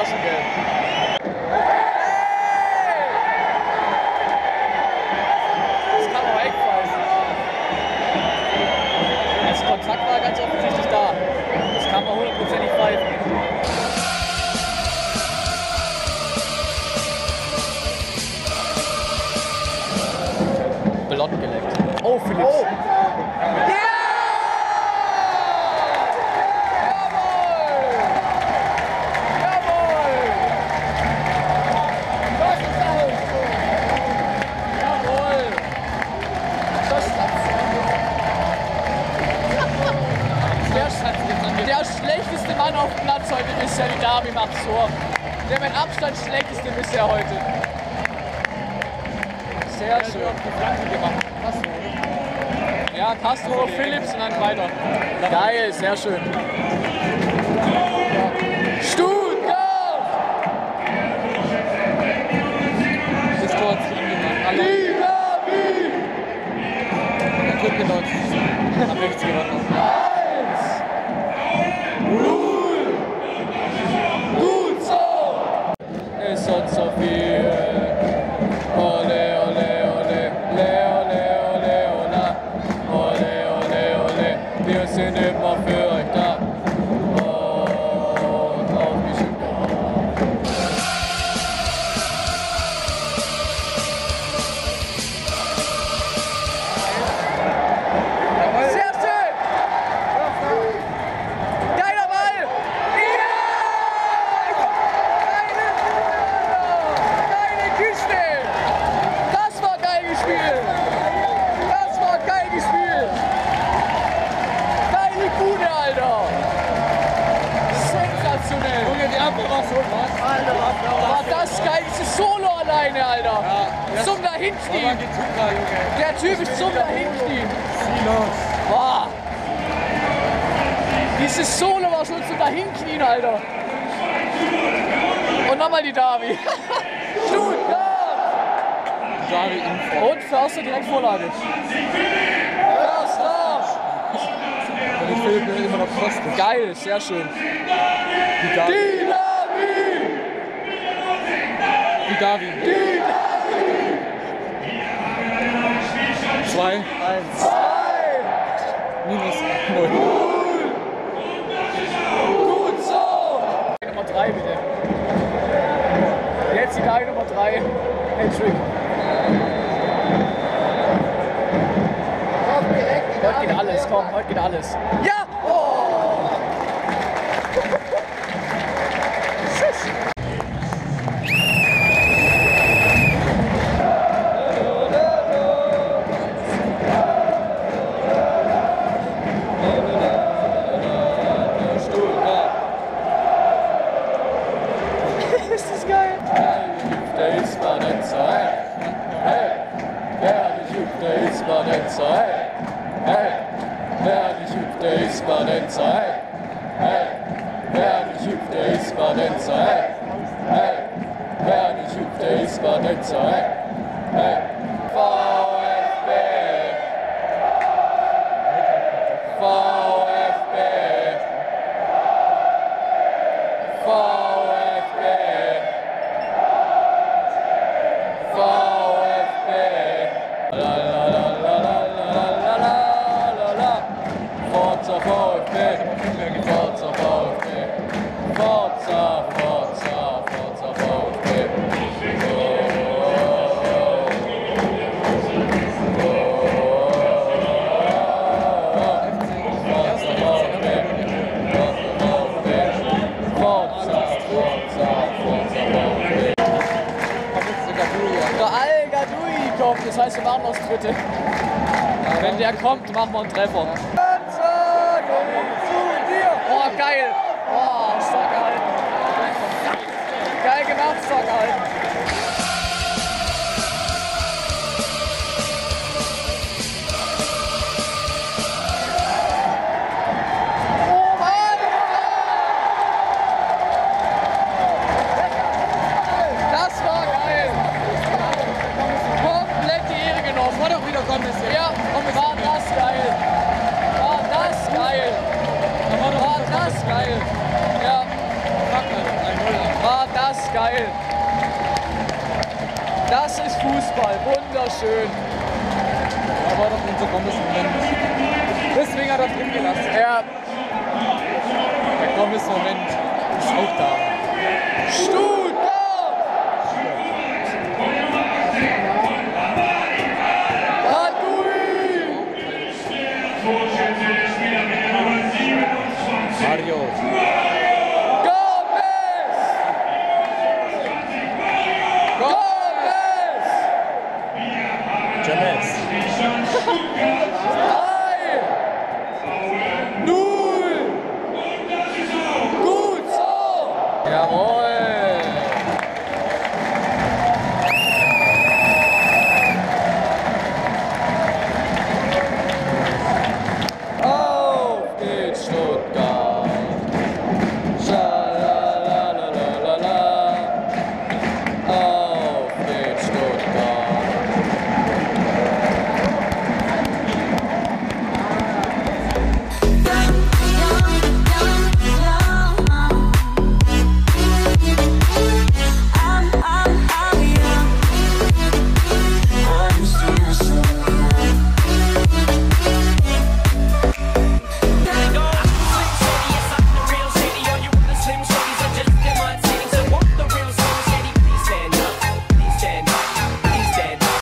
else again. Kontakt war ganz offensichtlich da. Das kann man hundertprozentig pfeifen. Blond geleckt. Oh, Philips. Oh. Ja! Jawohl! Jawohl! Das ist alles gut. Jawohl! Das ist alles gut. Der schlechteste Mann auf dem Platz heute ist Sami Darby macht Tor. Der mit Abstand schlechteste ist er heute. Sehr schön. Ja, Castro, Philips und dann weiter. Geil, sehr schön. Stuttgart! Das Tor hat sich angemacht. Alle. Der drückt den Leute. Hat nichts gemacht. Sonst so viel. Ole, ole, ole, ole, ole, ole, ole, ole, ole, ole, wir sind immer für euch da. Und auf die Schüttel. Sehr schön! Geiler Ball! War das geil, dieses Solo alleine, Alter. Ja, zum Dahinknien. Der Typ ist zum Dahinknien. Wow. Dieses Solo war schon zum Dahinknien, Alter. Und nochmal die Darby. Stuttgart. Und Förster direkt Vorlage. Förster. Ich will immer noch Förster. Geil, sehr schön. Die Darby. Die Davi. Die Davi. 2-1. -0. Gut so. Nummer 3 bitte. Jetzt die Davi Nummer 3. Entschuldigung. Heute geht alles, komm, heute geht alles. Ja! Das heißt, wir machen noch das dritte. Wenn der kommt, machen wir einen Treffer. Oh, geil! Oh, stark gehalten. Geil gemacht, stark gehalten. War das geil. Ja. Fuck, 1-0. ist geil. Das ist Fußball, wunderschön. Er war doch unser Gommes-Moment. Deswegen hat er drin gelassen. Ja. Der Gommes-Moment ist auch da. Stuttgart! Mario. Gomez! Gomez! Gomez! 3-0! Gut so! Jawohl!